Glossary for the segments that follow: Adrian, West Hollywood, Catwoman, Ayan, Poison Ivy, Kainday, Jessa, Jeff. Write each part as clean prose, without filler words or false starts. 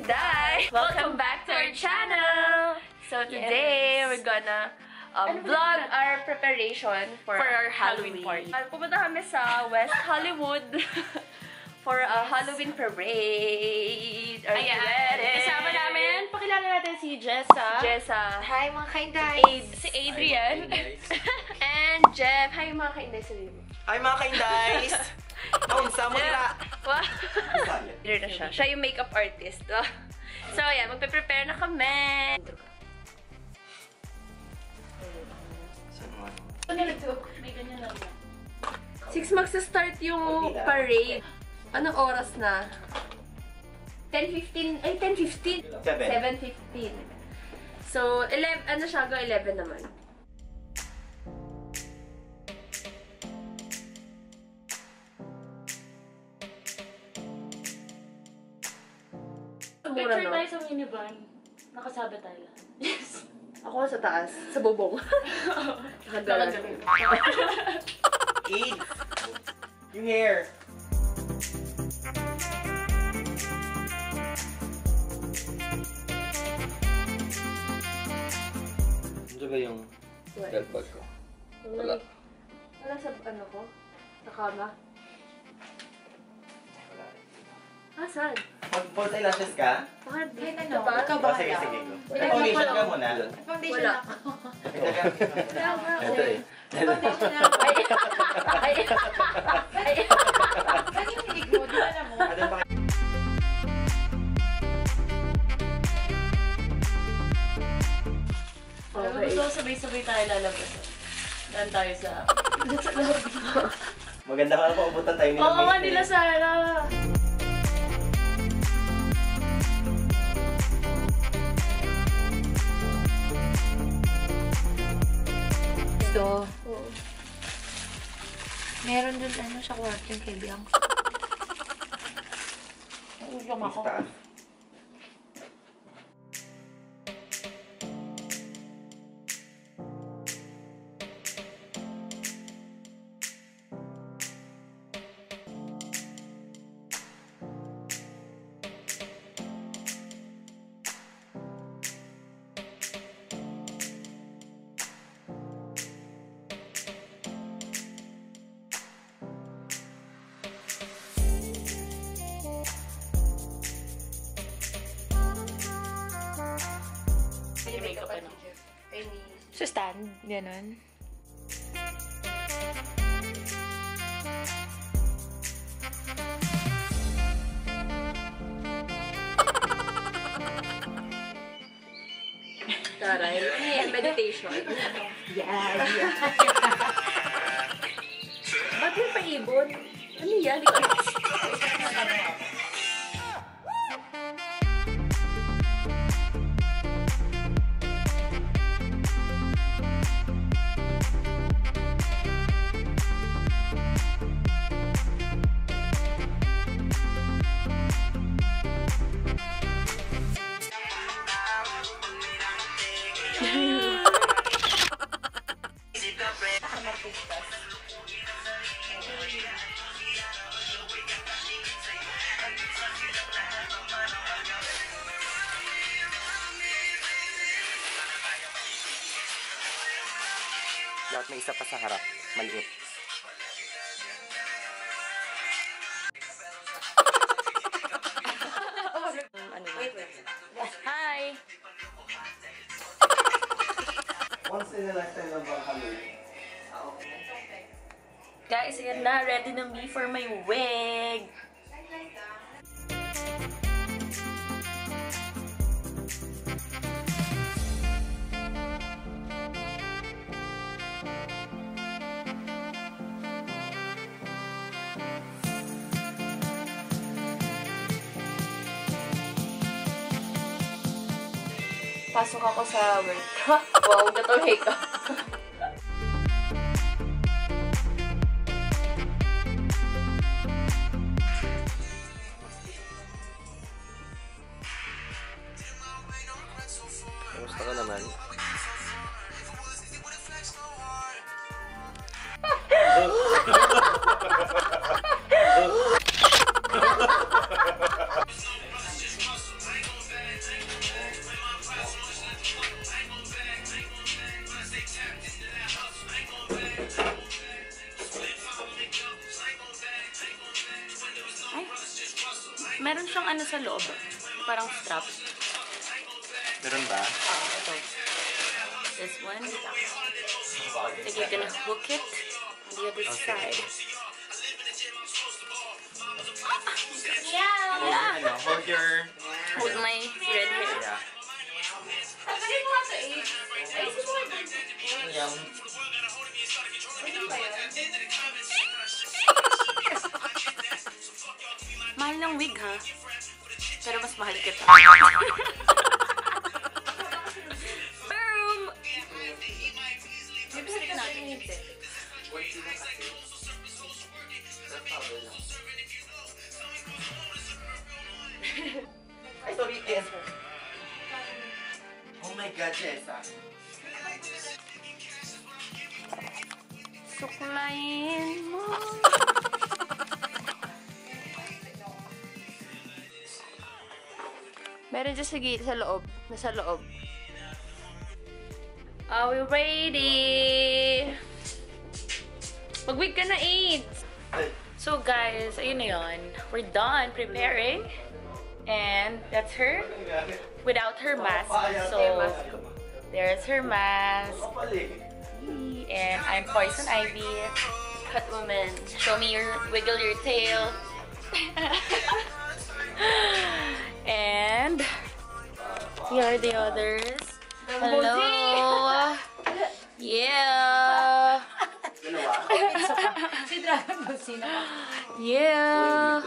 Inday! Welcome back to our channel! So today, we're gonna vlog our preparation for our Halloween party. Pumunta kami sa West Hollywood for a Halloween parade. Ayan! Kasama namin, pakilala natin si Jessa. Hi mga kainday! Si Adrian. And Jeff. Hi mga kainday. Hi mga kainday! Kaunsa mo nila! Wow! Siya yung makeup artist. So ayan, magpe-prepare na kami! May ganyan lang. 6 magsa-start yung parade. Anong oras na? 10:15. Ay, 10:15. 7:15. So, 11, ano siya? 11 naman. Mura, picture no? Tayo sa minivan. Nakasaba tayo. Yes. Ako sa taas. Sa bubong. Nakagalan. Eat! Yung hair. Ano ba yung bag ko? Wala. Wala sa ano ko? Sa kama? Wala. Ah, saan? Mag-full eyelashes ka? Bakit? Ikaw ba? Sige, sige. Foundation ka muna. Foundation ako. Wala. Foundation ako. Ay! Ay! Naging hilig mo. Di ba na mo? Ano ba? So, sabay-sabay tayo lalabas. Daan tayo sa... Maganda ka na pa, ubutan tayo nila. Oo nga nila, Sarah! Ito. Meron dun ano sa kwarto yung kaibigan ko. Uyom ako. So stand, ganun. Taray, meditation. Yeah. Ba't yung paibon? Ano yan? Lahat may isa pa sa harap, maliit. Hi! Once in a lifetime lang ba kami? Guys, ayan na, ready na me for my wig! Pasok ako sa work. Wow, gato makeup. Gusto ka naman? ano sa loob. Parang strap. Meron ba? Ito. This one. So you're gonna hook it on the other side. Yeah. Yeah. Hold your... Hold my red hair. Yeah. Yum. Mahal ng wig, ha? Pero mas mahal kita. Boom! Hindi ka natin hintip. Ay, sorry. Yes, sir. Oh my God, Jessa. Suklayin mo. Meron dyan sa loob. Nasa loob. Are we ready? Mag-wig ka na, 8! So guys, ayun na yun. We're done preparing. And that's her. Without her mask. So, there's her mask. And I'm Poison Ivy, Catwoman. Show me your wiggle your tail. And here are the others. Hello. Yeah. Yeah.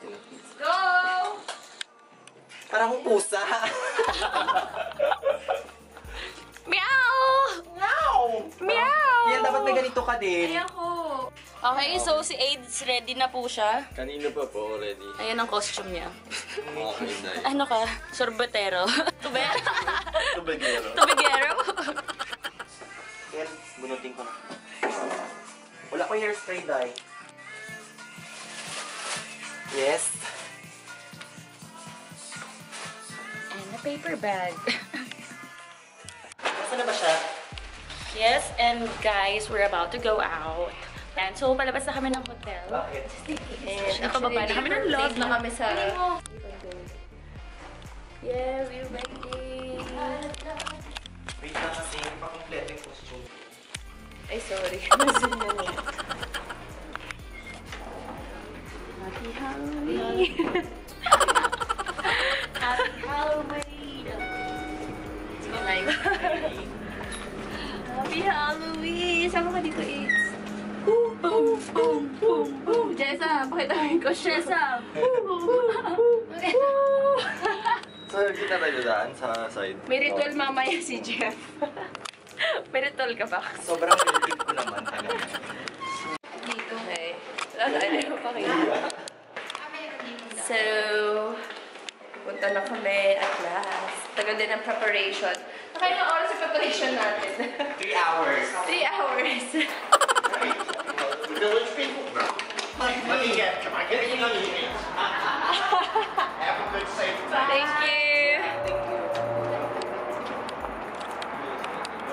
Let's go. Parang pusa. Ganito ka din. Ay, ako. Okay, so si Aids ready na po siya. Kanina pa po already. Ayan ang costume niya. Okay, nice. Ano ka? Sorbetero. Tubigero. Tubigero? Ayan, bunutin ko na. Wala ko hairspray dye. Yes. And a paper bag. Basta na ba siya? Yes, and guys, we're about to go out. And so, palabas na kami ng hotel. Bakit? And nakababa na kami ng love na kami sa... Yeah, we're waiting. Wait na kasi, pakomplete yung costume. Ay, sorry. Nasun na niya. Happy Halloween! Happy Halloween! Happy Halloween! Happy Halloween! Sama ka dito, Aids. Boom, boom, boom, boom, boom. Jessa, pakita mo yung costume. Jessa! Boom, boom, boom, boom. So, kita tayo daan sa side. May ritual mamaya si Jeff. May ritual ka ba? Sobrang ritual ko naman. Dito. Okay. Lalain ko pa kayo. So, punta na kami at last. Tagal din ang preparation. Nakailang oras yung preparation natin? 3 hours. 3 hours. The village people, bro. Let me get, come on, get me on the image. Have a good, safe time. Thank you. Thank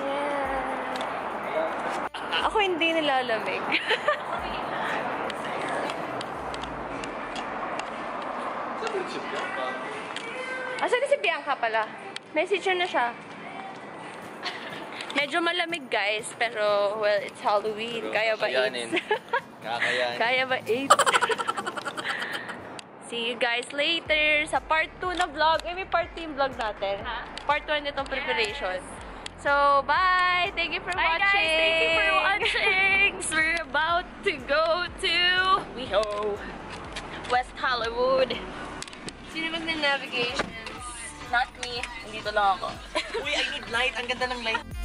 you. Yeah. Ako hindi nilalamig. Asan na si Bianca pala? Message na siya. Medyo malamig guys, pero well, it's Halloween. Kaya ba AIDS? Kakayanin. Kaya ba AIDS? See you guys later sa part 2 na vlog. Ay, may part 2 yung vlog natin. Part 1 nitong preparation. So, bye! Thank you for watching! Bye guys! Thank you for watching! We're about to go to... WeHo! West Hollywood! Sino mag-navigation? Not me. Andito lang ako. Uy, I need light. Ang ganda ng light.